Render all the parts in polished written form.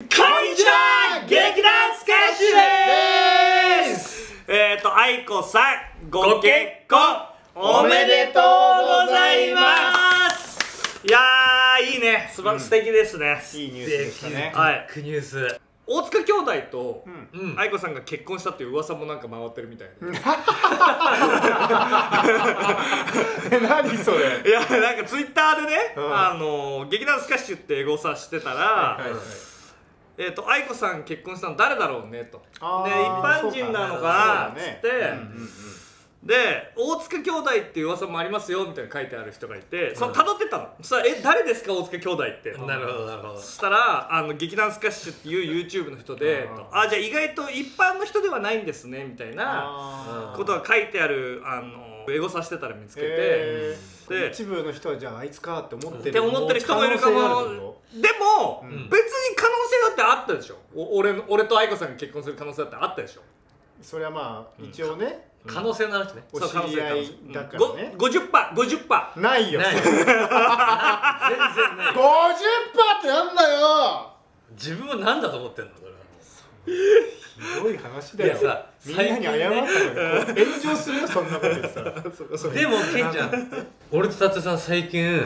あいこさんご結婚おめでとうございます。いやーいいね、素敵ですね。いいニュースでしたね。はい、ビッグニュース。大塚兄弟とあいこさんが結婚したっていう噂もなんか回ってるみたいで。何それ。いや、なんかツイッターでね、劇団スカッシュって英語をさしてたら、愛子さん結婚したの誰だろうねと、で一般人なのかなっつって、で大塚兄弟っていう噂もありますよみたいな書いてある人がいて、その辿ってったの。そしたら「え、誰ですか大塚兄弟って」なるほどなるほど。そしたら劇団スカッシュっていう YouTube の人で「あ、じゃあ意外と一般の人ではないんですね」みたいなことが書いてあるエゴサしてたら見つけて、一部の人はじゃああいつかって思ってる人もいるかも。でも別に可能性だってあったでしょ。俺と愛子さんが結婚する可能性だってあったでしょ。それはまあ一応ね、可能性の話ね。お知り合いだからね。50%ないよ。全然ない。50%ってなんだよ。自分はなんだと思ってんのそれは。ひどい話だよ。みんなに謝ったのに炎上するよそんなことでさ。でもケンちゃん、俺と達也さん最近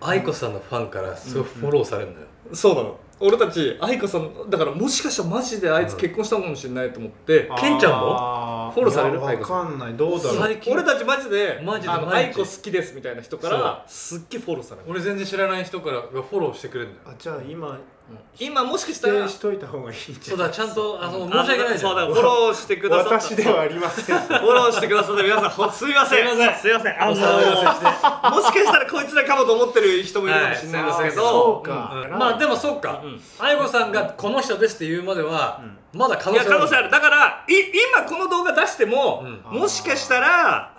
愛子さんのファンからすごいフォローされるのよ。そうなの。俺たち愛子さんだから、もしかしたらマジであいつ結婚したのかもしれないと思って。ケンちゃんもフォローされる。愛子さんわかんない、どうだろう。俺たちマジで愛子好きですみたいな人からすっげえフォローされる。俺全然知らない人からフォローしてくれるんだよ。じゃあ今もしかしたらしといた方がいい。そうだ、ちゃんと申し訳ないです。フォローしてくださった私ではありません。フォローしてくださった皆さんすいませんすいません、もしかしたらこいつらかもと思ってる人もいるかもしれないですけど、まあでもそうか、愛子さんがこの人ですって言うまではまだ可能性ある。可能性ある。だから今この動画出しても、もしかしたら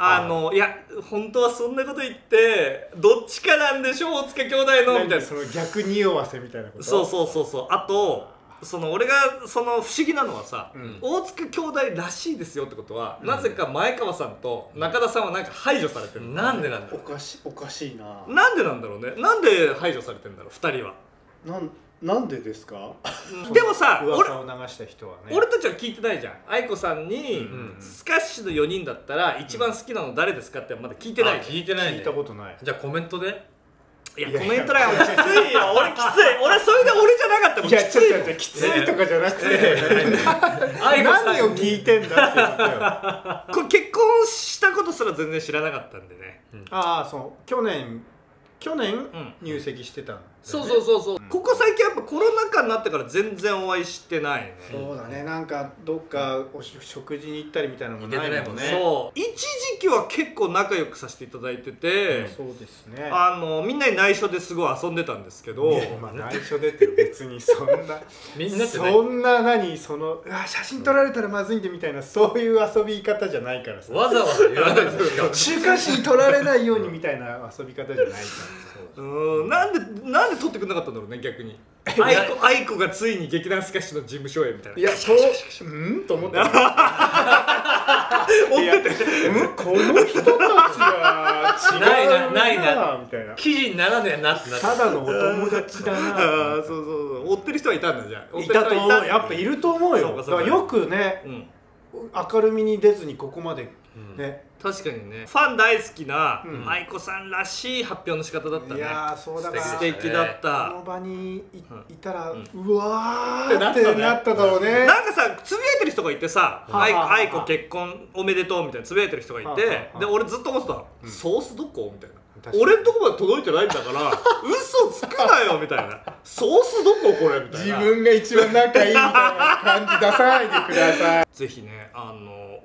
いや本当はそんなこと言ってどっちかなんでしょ大塚兄弟のみたいな、その逆匂わせみたいなこと。そう。あと俺が不思議なのはさ、大塚兄弟らしいですよってことは、なぜか前川さんと中田さんはなんか排除されてる。なんでなんだろう。おかしいな。なんでなんだろうね。なんで排除されてんだろう2人は。なんでですか。でもさ、噂を流した人はね、俺たちは聞いてないじゃん。愛子さんにスカッシュの4人だったら一番好きなの誰ですかってまだ聞いてない。聞いたことない。じゃあコメントで。いや、コメント欄はきついよ。俺きつい。俺それで俺じゃなかったもん。いや、ちょっと待って、きついとかじゃなくて何を聞いてんだって言ったよ。これ結婚したことすら全然知らなかったんでね。ああ、そう、去年入籍してたんだよね。そう。ここ最近やっぱコロナ禍になってから全然お会いしてないね。そうだね、なんかどっか食事に行ったりみたいなのもないもんね。そう、一時期は結構仲良くさせていただいてて、そうですね、みんなに内緒ですごい遊んでたんですけど、まあ内緒でって別にそんなみんなってそんな写真撮られたらまずいんでみたいな、そういう遊び方じゃないからさ。わざわざ言わないですよ。週刊誌に撮られないようにみたいな遊び方じゃないから。なんで撮ってくれなかったんだろうね逆に。愛子がついに劇団スカッシュの事務所へみたいな。いや、うんと思って追ってて、この人たちは違うないなみたいな、記事にならねえなってなって、ただのお友達だな。そう追ってる人はいたんだ。じゃあいたと思う。やっぱいると思うよ。よくね、明るみに出ずにここまでね。確かにね、ファン大好きな愛子さんらしい発表の仕方だったね。いや、そうだから素敵だった。この場にいたらうわーってなっただろうね。なんかさ、つぶやいてる人がいてさ、愛子結婚おめでとうみたいなつぶやいてる人がいて、で俺ずっと思ってた、ソースどこみたいな。俺のとこまで届いてないんだから嘘つくなよみたいな。ソースどここれみたいな。自分が一番仲いいみたいな感じ出さないでください。ぜひね、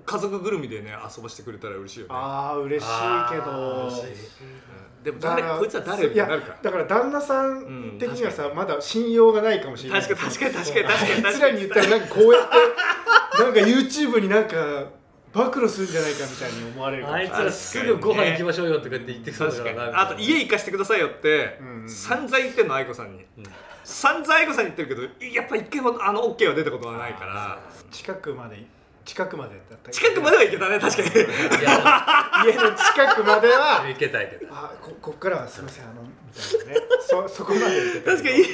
家族ぐるみでね遊ばしてくれたら嬉しいよね。ああ、嬉しいけど、でも誰こいつは誰みたいになるから。だから旦那さん的にはさ、まだ信用がないかもしれない。確かにあいつらに言ったらなんかこうやってなんか YouTube になんか暴露するんじゃないかみたいに思われるかもしれない。あいつらすぐご飯行きましょうよとかって言ってくるから。あと家行かしてくださいよって散々言ってんの愛子さんに。散々愛子さんに言ってるけど、やっぱ一回もOK は出たことはないから。近くまでだった。近くまでは行けたね、確かに。家の近くまでは行けたけど。あ、こっからはすみませんみたいなね。そこまで行けた。確かに家の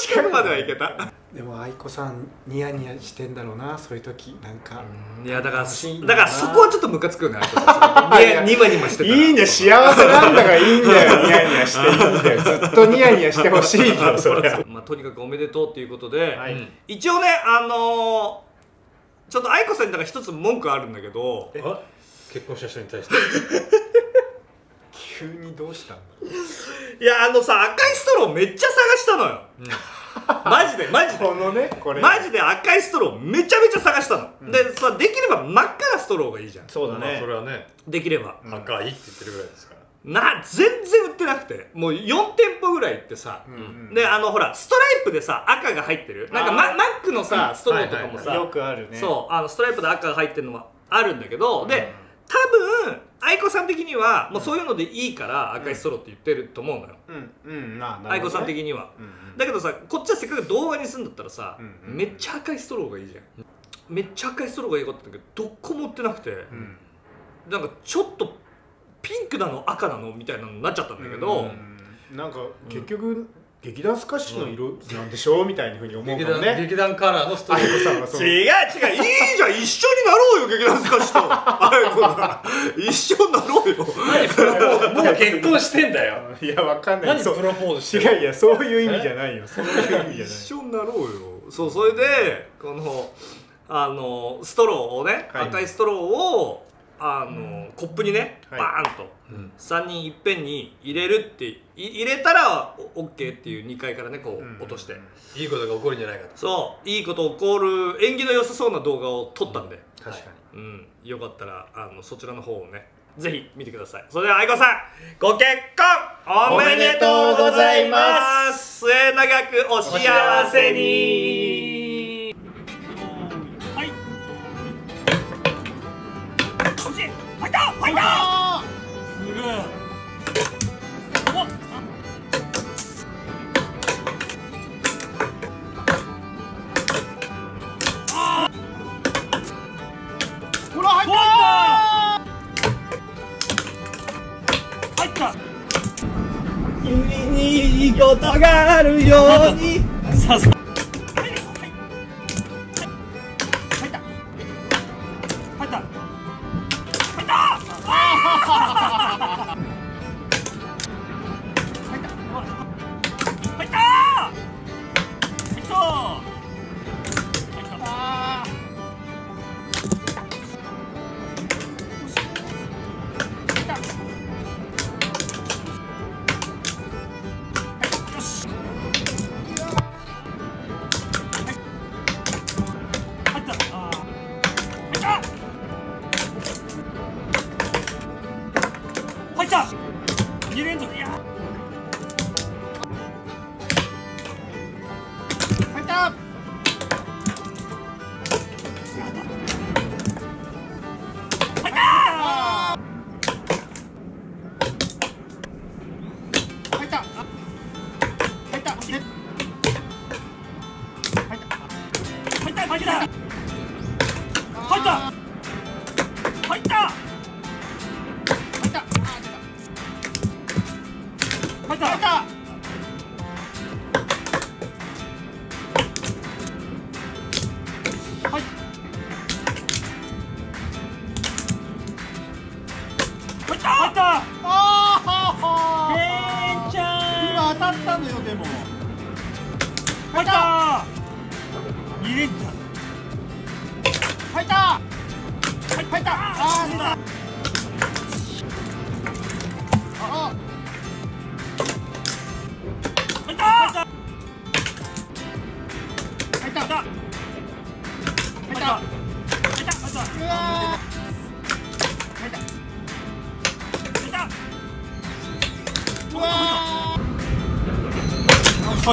近くまでは行けた。でも愛子さんニヤニヤしてんだろうな、そういう時なんか。いやだからそこはちょっとムカつくよね。ニマニマしてたらいいね、幸せなんだからいいんだよ。ニヤニヤしていいんだよ、ずっとニヤニヤしてほしいよそれは。まあとにかくおめでとうということで、はい、一応ねちょっと愛子さんにだから一つ文句あるんだけど、結婚した人に対して急にどうしたんだ。いや赤いストローめっちゃ探したのよ、うんマジでこのね、これマジで赤いストローめちゃめちゃ探したの、うん、でさ、できれば真っ赤なストローがいいじゃん。そうだね、それはね、できれば赤いって言ってるぐらいですからな。全然売ってなくて、もう4店舗ぐらい行ってさ、うん、でほらストライプでさ赤が入ってるなんかマックのさ、うん、ストローとかもさよくあるね。そうストライプで赤が入ってるのはあるんだけど、うん、で多分愛子さん的にはもうそういうのでいいから赤いストローって言ってると思うのよ、愛子さん的には。だけどさ、こっちはせっかく動画にするんだったらさ、めっちゃ赤いストローがいいじゃん。めっちゃ赤いストローが良かったんだけど、どこも売ってなくて、なんかちょっとピンクなの赤なのみたいなのになっちゃったんだけど、なんか結局劇団スカッシュの色なんでしょうみたいなふうに思うもんね。劇団カラーのストーリーさんがそう。違う違う、いいじゃん、一緒になろうよ劇団スカッシュと愛子さん、一緒になろうよ。もう結婚してんだよ。いやわかんない、何プロポーズしてる。いやいや、そういう意味じゃないよ、そういう意味じゃない。一緒になろうよ。そう、それでこのストローをね、赤いストローをコップにねバーンと3人いっぺんに入れるって入れたら OK っていう2階からねこう落として、いいことが起こるんじゃないかと。そういいこと起こる、縁起の良さそうな動画を撮ったんで、確かによかったらそちらの方をねぜひ見てください。それでは愛子さんご結婚おめでとうございます。末永くお幸せに。いいことがあるように。さすが。入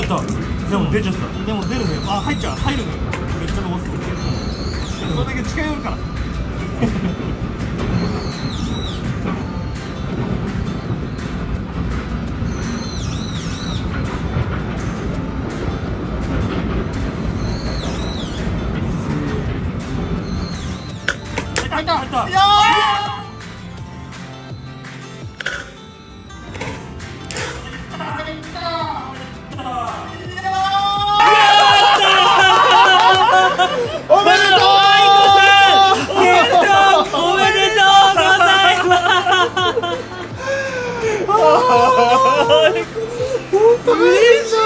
った。でも出ちゃった。でも出るね。あ、入っちゃう、入るね。めっちゃ伸ばす。それだけ近寄るから入った。いやーやったー。嬉しい。